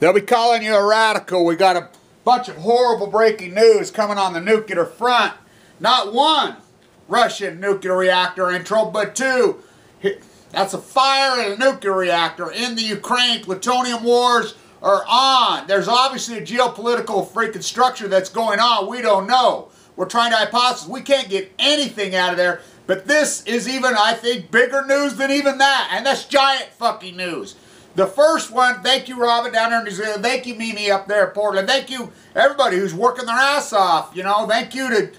They'll be calling you a radical. We got a bunch of horrible breaking news coming on the nuclear front. Not one Russian nuclear reactor intro, but two. That's a fire at a nuclear reactor in the Ukraine. Plutonium wars are on. There's obviously a geopolitical freaking structure that's going on. We don't know. We're trying to hypothesize. We can't get anything out of there. But this is even, I think, bigger news than even that. And that's giant fucking news. The first one, thank you, Robin, down there in New Zealand. Thank you, Mimi, up there in Portland. Thank you, everybody who's working their ass off. You know, thank you to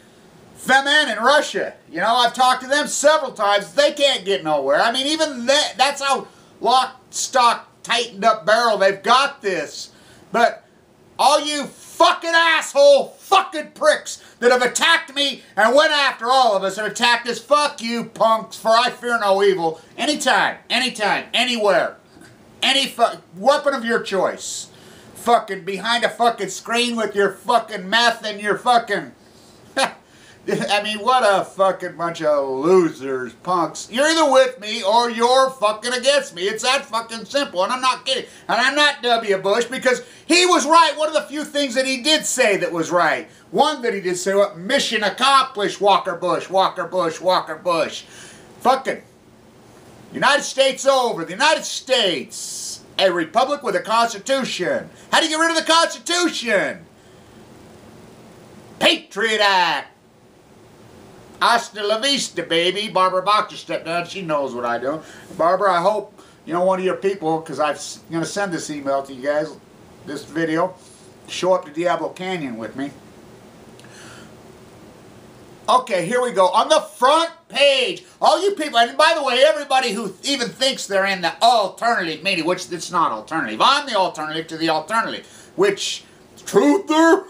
FEMEN in Russia. You know, I've talked to them several times. They can't get nowhere. I mean, even that, that's how lock, stock, tightened up barrel they've got this. But all you fucking asshole fucking pricks that have attacked me and went after all of us and attacked us, fuck you punks, for I fear no evil. Anytime, anytime, anywhere. Any weapon of your choice. Fucking behind a fucking screen with your fucking meth and your fucking... I mean, what a fucking bunch of losers, punks. You're either with me or you're fucking against me. It's that fucking simple, and I'm not kidding. And I'm not W. Bush, because he was right. One of the few things that he did say that was right. One that he did say, what, mission accomplished, Walker Bush, Walker Bush, Walker Bush. Fucking... United States over. The United States, a republic with a constitution. How do you get rid of the Constitution? Patriot Act. Hasta la vista, baby. Barbara Boxer stepped down. She knows what I do. Barbara, I hope, you know, one of your people, because I'm going to send this email to you guys, this video, show up to Diablo Canyon with me. Okay, here we go. On the front page, all you people, and by the way, everybody who even thinks they're in the alternative media, which it's not alternative. I'm the alternative to the alternative, which, truther,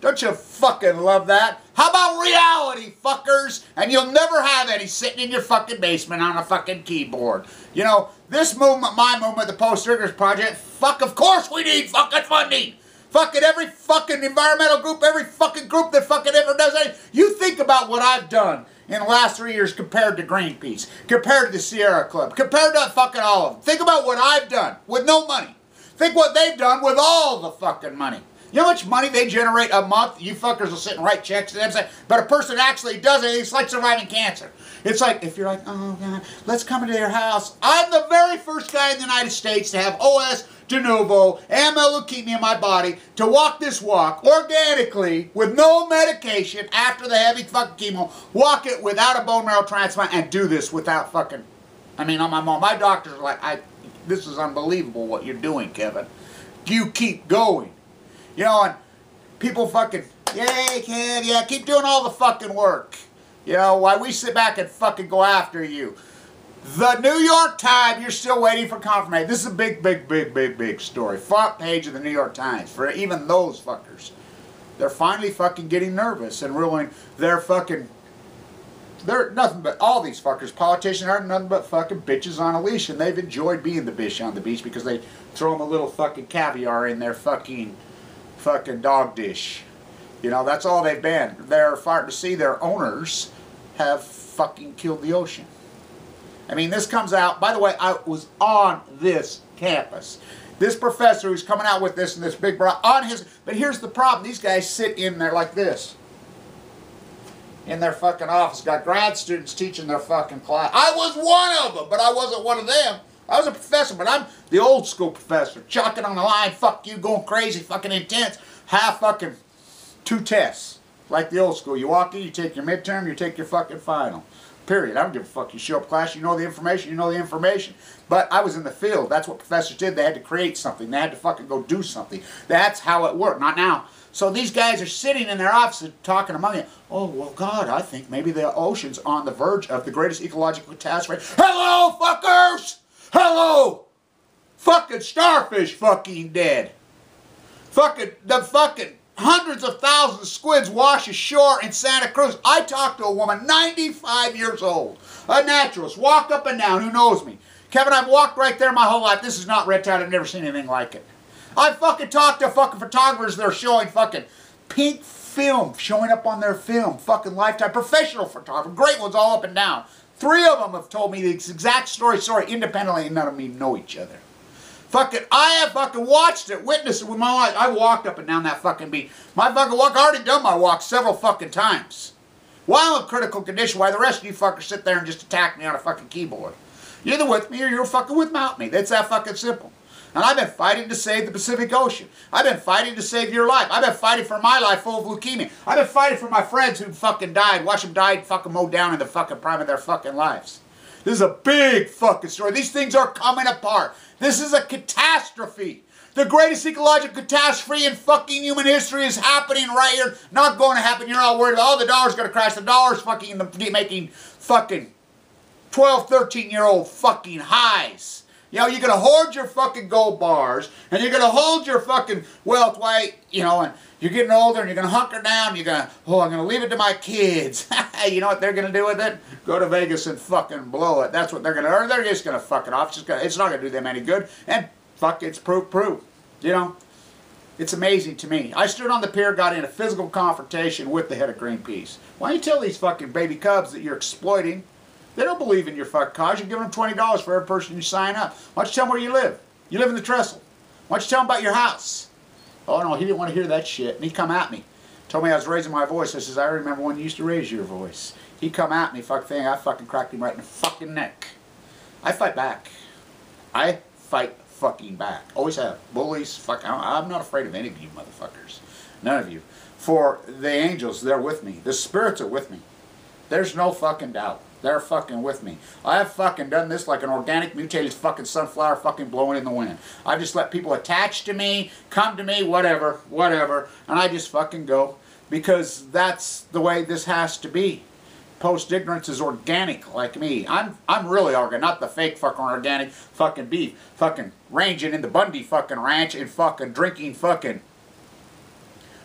don't you fucking love that? How about reality, fuckers? And you'll never have any sitting in your fucking basement on a fucking keyboard. You know, this movement, my movement, the Post-Triggers Project, fuck, of course we need fucking funding. Fucking every fucking environmental group, every fucking group that fucking ever does anything. You think about what I've done in the last 3 years compared to Greenpeace, compared to the Sierra Club, compared to fucking all of them. Think about what I've done with no money. Think what they've done with all the fucking money. You know how much money they generate a month? You fuckers will sit and write checks to them. But a person actually does it. It's like surviving cancer. It's like, if you're like, oh, God, let's come into your house. I'm the very first guy in the United States to have OS, de novo, AML leukemia in my body, to walk this walk organically with no medication after the heavy fucking chemo, walk it without a bone marrow transplant, and do this without fucking, I mean, on my mom. My doctors are like, this is unbelievable what you're doing, Kevin. You keep going. You know, and people fucking, yay, kid, yeah, keep doing all the fucking work. You know, while we sit back and fucking go after you. The New York Times, you're still waiting for confirmation. This is a big, big, big, big, big story. Front page of the New York Times for even those fuckers. They're finally fucking getting nervous and ruling their fucking... They're nothing but, all these fuckers, politicians are nothing but fucking bitches on a leash, and they've enjoyed being the bitch on the beach because they throw them a little fucking caviar in their fucking dog dish. You know, that's all they've been. They're fired to see their owners have fucking killed the ocean. I mean, this comes out, by the way, I was on this campus. This professor who's coming out with this and this big bra on his, but here's the problem. These guys sit in there like this. In their fucking office. Got grad students teaching their fucking class. I was one of them, but I wasn't one of them. I was a professor, but I'm the old school professor. Chalking on the line, fuck you, going crazy, fucking intense. Half fucking two tests. Like the old school. You walk in, you take your midterm, you take your fucking final. Period. I don't give a fuck. You show up class, you know the information, you know the information. But I was in the field. That's what professors did. They had to create something. They had to fucking go do something. That's how it worked. Not now. So these guys are sitting in their office and talking among them. Oh, well, God, I think maybe the ocean's on the verge of the greatest ecological catastrophe. Hello, fuckers! Hello! Fucking starfish fucking dead. Fucking, the fucking hundreds of thousands of squids wash ashore in Santa Cruz. I talked to a woman, 95 years old, a naturalist, walked up and down, who knows me. Kevin, I've walked right there my whole life. This is not red tide. I've never seen anything like it. I fucking talked to fucking photographers that are showing fucking pink film, showing up on their film, fucking Lifetime, professional photographer, great ones all up and down. Three of them have told me the exact story, independently, and none of them know each other. Fucking, I have fucking watched it, witnessed it with my eyes. I walked up and down that fucking beach. My fucking walk, I already done my walk several fucking times. While I'm in critical condition, why the rest of you fuckers sit there and just attack me on a fucking keyboard. You're either with me or you're fucking without me. That's that fucking simple. And I've been fighting to save the Pacific Ocean. I've been fighting to save your life. I've been fighting for my life full of leukemia. I've been fighting for my friends who fucking died. Watch them die and fucking mowed down in the fucking prime of their fucking lives. This is a big fucking story. These things are coming apart. This is a catastrophe. The greatest ecological catastrophe in fucking human history is happening right here. Not going to happen. You're all worried about, oh, the dollar's going to crash. The dollar's fucking making fucking 12, 13-year-old fucking highs. You know, you're going to hoard your fucking gold bars, and you're going to hold your fucking wealth white, you know, and you're getting older, and you're going to hunker down, and you're going to, oh, I'm going to leave it to my kids. You know what they're going to do with it? Go to Vegas and fucking blow it. That's what they're going to earn. They're just going to fuck it off. It's just gonna, it's not going to do them any good. And fuck, it's proof. You know, it's amazing to me. I stood on the pier, got in a physical confrontation with the head of Greenpeace. Why you tell these fucking baby cubs that you're exploiting? They don't believe in your fuck cause. You're giving them $20 for every person you sign up. Why don't you tell them where you live? You live in the trestle. Why don't you tell them about your house? Oh no, he didn't want to hear that shit. And he come at me. Told me I was raising my voice. I says, I remember when you used to raise your voice. He come at me, fuck thing. I fucking cracked him right in the fucking neck. I fight back. I fight fucking back. Always have. Bullies, fuck. I'm not afraid of any of you motherfuckers. None of you. For the angels, they're with me. The spirits are with me. There's no fucking doubt. They're fucking with me. I have fucking done this like an organic mutated fucking sunflower fucking blowing in the wind. I just let people attach to me, come to me, whatever, whatever, and I just fucking go because that's the way this has to be. Post Ignorance is organic like me. I'm really organic, not the fake fucking organic fucking beef, fucking ranging in the Bundy fucking ranch and fucking drinking fucking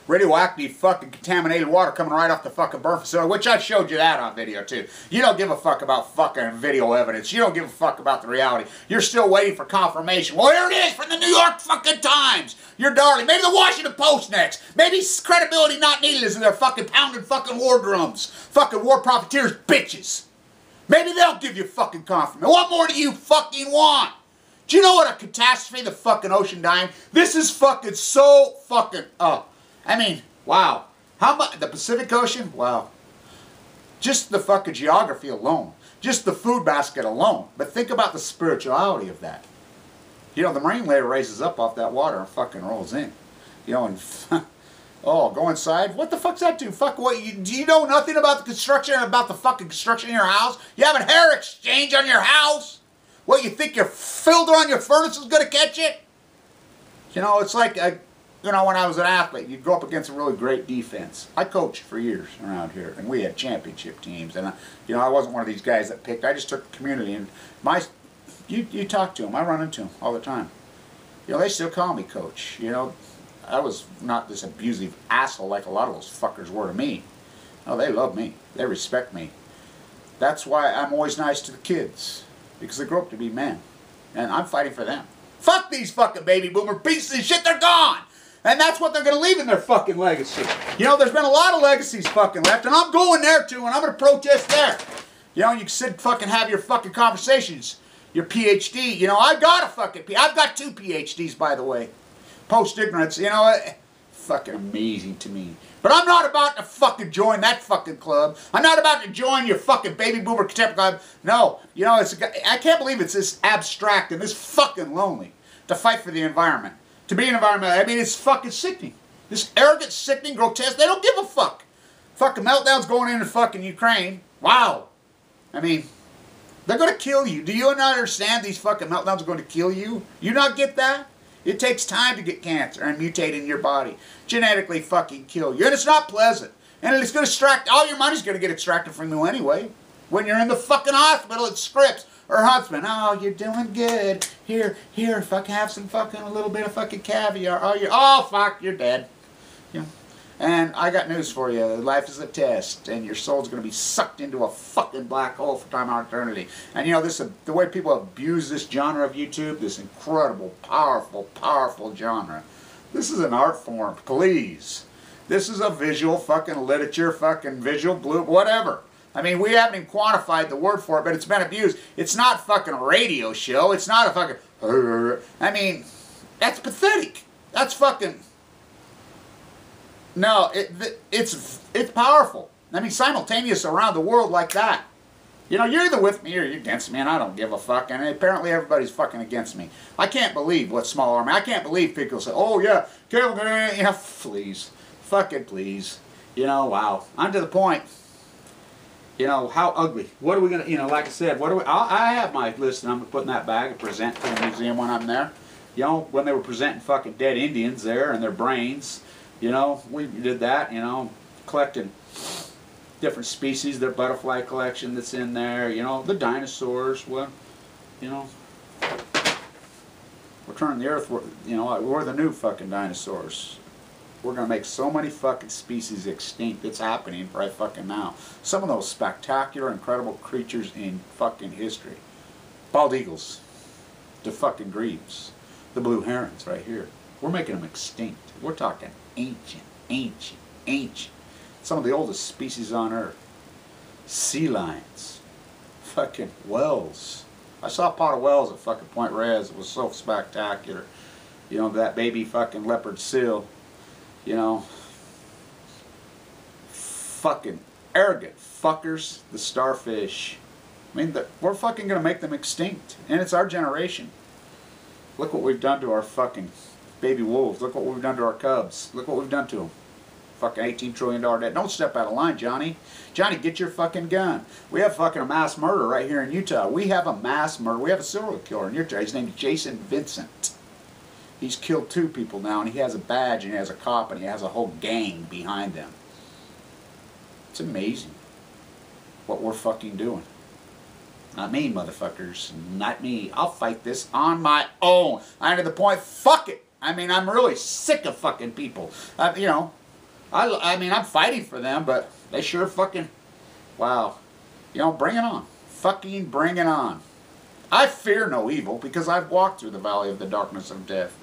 radioactive fucking contaminated water coming right off the fucking burn facility, which I showed you that on video too. You don't give a fuck about fucking video evidence. You don't give a fuck about the reality. You're still waiting for confirmation. Well, here it is from the New York fucking Times. Your darling. Maybe the Washington Post next. Maybe credibility not needed is in their fucking pounding fucking war drums. Fucking war profiteers bitches. Maybe they'll give you fucking confirmation. What more do you fucking want? Do you know what a catastrophe the fucking ocean dying? This is fucking so fucking up. I mean, wow. How much? The Pacific Ocean? Wow. Just the fucking geography alone. Just the food basket alone. But think about the spirituality of that. You know, the marine layer raises up off that water and fucking rolls in. You know, and oh, go inside? What the fuck's that do? Fuck, what? Do you know nothing about the construction, about the fucking construction in your house? You have a hair exchange on your house? What, you think your filter on your furnace is going to catch it? You know, it's like a... You know, when I was an athlete, you'd go up against a really great defense. I coached for years around here, and we had championship teams. And, you know, I wasn't one of these guys that picked. I just took the community. And you talk to them. I run into them all the time. You know, they still call me coach. You know, I was not this abusive asshole like a lot of those fuckers were to me. No, they love me. They respect me. That's why I'm always nice to the kids, because they grow up to be men. And I'm fighting for them. Fuck these fucking baby boomer pieces of shit. They're gone. And that's what they're going to leave in their fucking legacy. You know, there's been a lot of legacies fucking left, and I'm going there too, and I'm going to protest there. You know, you can sit and fucking have your fucking conversations, your PhD. You know, I've got a fucking PhD. I've got 2 PhDs, by the way. Post Ignorance, you know, fucking amazing to me. But I'm not about to fucking join that fucking club. I'm not about to join your fucking baby boomer contemporary club. No, you know, it's, I can't believe it's this abstract and this fucking lonely to fight for the environment. To be an environmentalist, I mean, it's fucking sickening. This arrogant, sickening, grotesque, they don't give a fuck. Fucking meltdowns going into fucking Ukraine. Wow. I mean, they're going to kill you. Do you not understand these fucking meltdowns are going to kill you? You not get that? It takes time to get cancer and mutate in your body. Genetically fucking kill you. And it's not pleasant. And it's going to extract, all your money's going to get extracted from you anyway. When you're in the fucking hospital, it scripts. Or Huntsman, oh, you're doing good. Here, fuck, have some fucking, a little bit of fucking caviar. Oh, fuck, you're dead. Yeah. And I got news for you. Life is a test, and your soul's going to be sucked into a fucking black hole for time and eternity. And, you know, this the way people abuse this genre of YouTube, this incredible, powerful, powerful genre. This is an art form, please. This is a visual fucking literature, fucking visual blue, whatever. I mean, we haven't even quantified the word for it, but it's been abused. It's not fucking a radio show. It's not a fucking... I mean, that's pathetic. That's fucking... No, it's powerful. I mean, simultaneous around the world like that. You know, you're either with me or you're against me, and I don't give a fuck. And apparently everybody's fucking against me. I can't believe what small army. I can't believe people say, oh, yeah, kill me. Yeah, please. Fucking please. You know, wow. I'm to the point. You know, how ugly. What are we going to, you know, like I said, what are we, I have my list, and I'm putting that back and present to the museum when I'm there. You know, when they were presenting fucking dead Indians there and their brains, you know, we did that, you know, collecting different species, their butterfly collection that's in there, you know, the dinosaurs, well, you know, we're turning the earth, you know, we're the new fucking dinosaurs. We're going to make so many fucking species extinct. It's happening right fucking now. Some of those spectacular, incredible creatures in fucking history. Bald eagles. The fucking grebes. The blue herons right here. We're making them extinct. We're talking ancient, ancient, ancient. Some of the oldest species on earth. Sea lions. Fucking whales. I saw a pot of whales at fucking Point Reyes. It was so spectacular. You know, that baby fucking leopard seal. You know, fucking arrogant fuckers, the starfish. I mean, we're fucking going to make them extinct. And it's our generation. Look what we've done to our fucking baby wolves. Look what we've done to our cubs. Look what we've done to them. Fucking $18 trillion debt. Don't step out of line, Johnny. Johnny, get your fucking gun. We have fucking a mass murder right here in Utah. We have a mass murder. We have a serial killer in Utah. His name is Jason Vincent. He's killed 2 people now, and he has a badge, and he has a cop, and he has a whole gang behind them. It's amazing what we're fucking doing. Not me, motherfuckers. Not me. I'll fight this on my own. I'm to the point, fuck it. I mean, I'm really sick of fucking people. You know, I mean, I'm fighting for them, but they sure fucking, wow. You know, bring it on. Fucking bring it on. I fear no evil because I've walked through the valley of the darkness of death.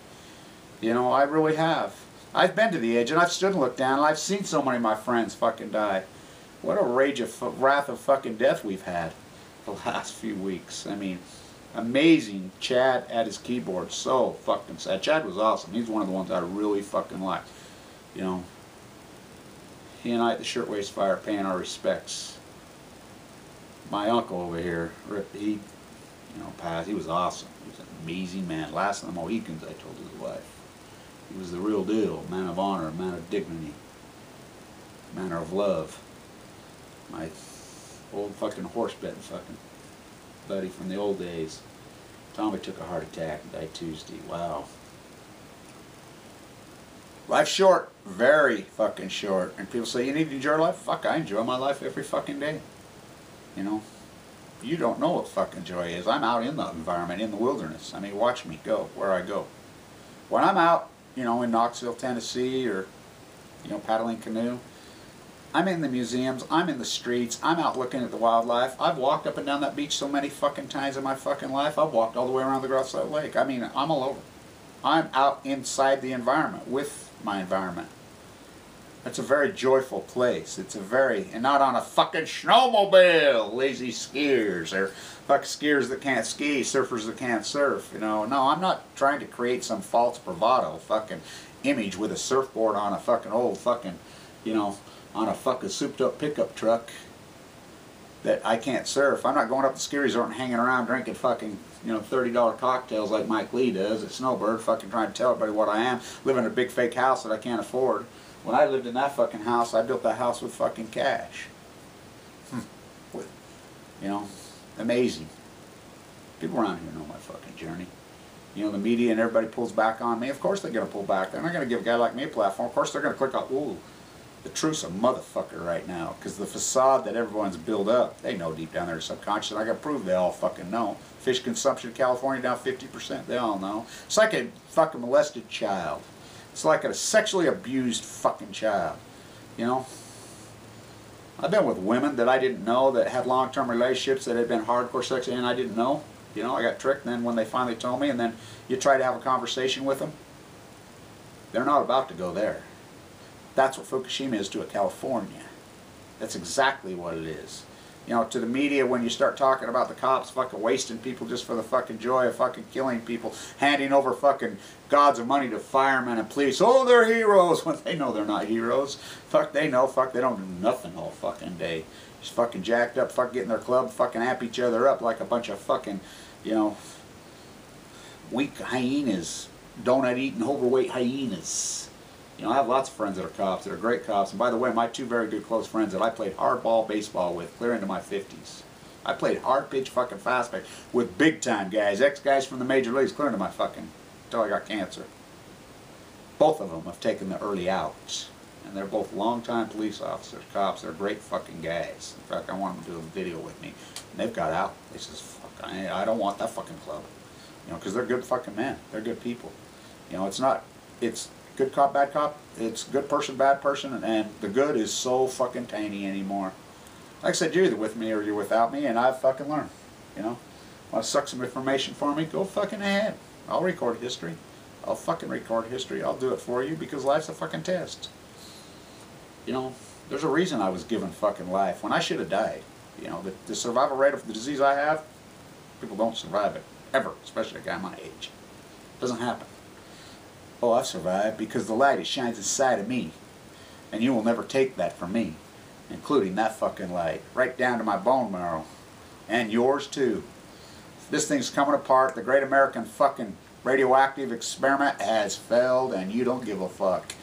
You know, I really have. I've been to the edge, and I've stood and looked down, and I've seen so many of my friends fucking die. What a rage of wrath of fucking death we've had the last few weeks. I mean, amazing. Chad at his keyboard. So fucking sad. Chad was awesome. He's one of the ones I really fucking liked. You know, he and I at the Shirtwaist Fire paying our respects. My uncle over here, he... You know, Paz, he was awesome. He was an amazing man. Last of the Mohicans, I told his wife. He was the real deal. Man of honor, man of dignity, man of love. My old fucking horse betting fucking buddy from the old days. Tommy took a heart attack and died Tuesday. Wow. Life's short. Very fucking short. And people say, you need to enjoy life? Fuck, I enjoy my life every fucking day. You know? You don't know what fucking joy is. I'm out in the environment, in the wilderness. I mean, watch me go, where I go. When I'm out, you know, in Knoxville, Tennessee, or, you know, paddling canoe, I'm in the museums, I'm in the streets, I'm out looking at the wildlife. I've walked up and down that beach so many fucking times in my fucking life. I've walked all the way around the Grosse Lake. I mean, I'm all over. I'm out inside the environment, with my environment. It's a very joyful place. It's a very, and not on a fucking snowmobile, lazy skiers, or fuck skiers that can't ski, surfers that can't surf, you know. No, I'm not trying to create some false bravado fucking image with a surfboard on a fucking old fucking, you know, on a fucking souped up pickup truck that I can't surf. I'm not going up to ski resort and hanging around drinking fucking, you know, $30 cocktails like Mike Lee does at Snowbird, fucking trying to tell everybody what I am, living in a big fake house that I can't afford. When I lived in that fucking house, I built that house with fucking cash. You know, amazing. People around here know my fucking journey. You know, the media and everybody pulls back on me. Of course they're going to pull back. They're not going to give a guy like me a platform. Of course they're going to click on, ooh, the truth's a motherfucker right now. Because the facade that everyone's built up, they know deep down their subconscious. And I got to prove they all fucking know. Fish consumption in California down 50%. They all know. It's like a fucking molested child. It's like a sexually abused fucking child, you know. I've been with women that I didn't know that had long-term relationships that had been hardcore sexually and I didn't know. You know, I got tricked. And then when they finally told me, and then you try to have a conversation with them, they're not about to go there. That's what Fukushima is to a California. That's exactly what it is. you know, to the media when you start talking about the cops fucking wasting people just for the fucking joy of fucking killing people, handing over fucking gods of money to firemen and police. Oh, they're heroes. Well, they know they're not heroes. Fuck, they know. Fuck, they don't do nothing all fucking day. Just fucking jacked up, fucking getting their club, fucking amp each other up like a bunch of fucking, you know, weak hyenas, donut-eating, overweight hyenas. You know, I have lots of friends that are cops, that are great cops. And by the way, my two very good close friends that I played hardball baseball with clear into my 50s. I played hard pitch fucking fastback with big time guys, ex-guys from the major leagues, clear into my fucking, until I got cancer. Both of them have taken the early outs. And they're both long-time police officers, cops. They're great fucking guys. In fact, I want them to do a video with me. And they've got out. They says, fuck, I don't want that fucking club. You know, because they're good fucking men. They're good people. You know, it's not, it's good cop, bad cop. It's good person, bad person. And the good is so fucking tiny anymore. Like I said, you're either with me or you're without me. And I've fucking learned, you know. Want to suck some information for me? Go fucking ahead. I'll record history. I'll fucking record history. I'll do it for you because life's a fucking test. You know, there's a reason I was given fucking life when I should have died. You know, the survival rate of the disease I have, people don't survive it, ever, especially a guy my age. It doesn't happen. Oh, I've survived because the light, it shines inside of me. And you will never take that from me, including that fucking light, right down to my bone marrow. And yours, too. This thing's coming apart. The great American fucking radioactive experiment has failed, and you don't give a fuck.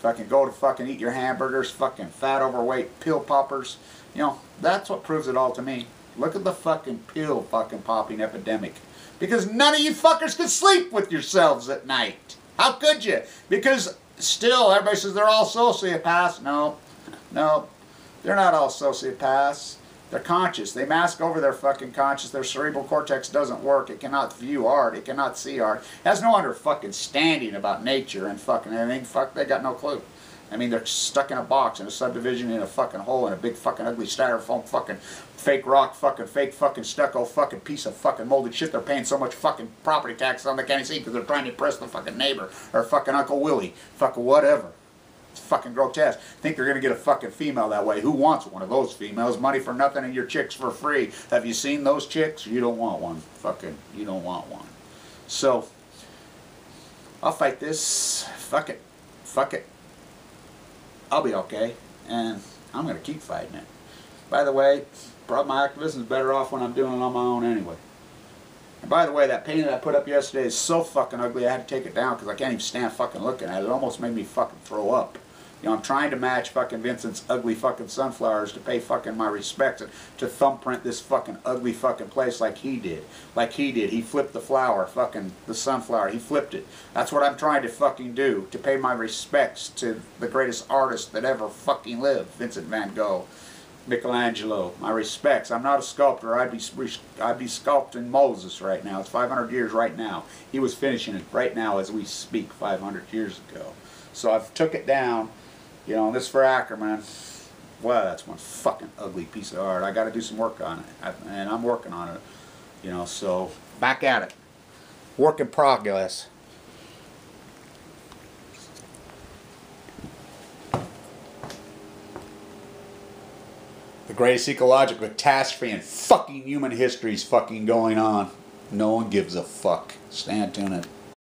Fucking go to fucking eat your hamburgers, fucking fat, overweight, pill poppers. You know, that's what proves it all to me. Look at the fucking pill fucking popping epidemic. Because none of you fuckers could sleep with yourselves at night. How could you? Because still, everybody says they're all sociopaths. No, no, they're not all sociopaths. They're conscious. They mask over their fucking conscious. Their cerebral cortex doesn't work. It cannot view art. It cannot see art. It has no understanding about nature and fucking anything. Fuck, they got no clue. I mean, they're stuck in a box, in a subdivision, in a fucking hole, in a big fucking ugly styrofoam fucking fake rock, fucking fake fucking stucco fucking piece of fucking molded shit. They're paying so much fucking property tax on they can't see because they're trying to impress the fucking neighbor or fucking Uncle Willie. Fucking whatever. Fucking grotesque. Think they're gonna get a fucking female that way. Who wants one of those females? Money for nothing and your chicks for free. Have you seen those chicks? You don't want one. Fucking, you don't want one. So, I'll fight this. Fuck it. Fuck it. I'll be okay. And I'm gonna keep fighting it. By the way, probably my activism is better off when I'm doing it on my own anyway. And by the way, that painting I put up yesterday is so fucking ugly I had to take it down because I can't even stand fucking looking at it. It almost made me fucking throw up. You know, I'm trying to match fucking Vincent's ugly fucking sunflowers to pay fucking my respects and to thumbprint this fucking ugly fucking place like he did. Like he did. He flipped the flower, fucking the sunflower. He flipped it. That's what I'm trying to fucking do, to pay my respects to the greatest artist that ever fucking lived, Vincent van Gogh, Michelangelo. My respects. I'm not a sculptor. I'd be sculpting Moses right now. It's 500 years right now. He was finishing it right now as we speak 500 years ago. So I've took it down. You know, this for Ackerman. Well, that's one fucking ugly piece of art. I got to do some work on it, and I'm working on it. You know, so back at it. Work in progress. The greatest ecological catastrophe in fucking human history is fucking going on. No one gives a fuck. Stand tuned.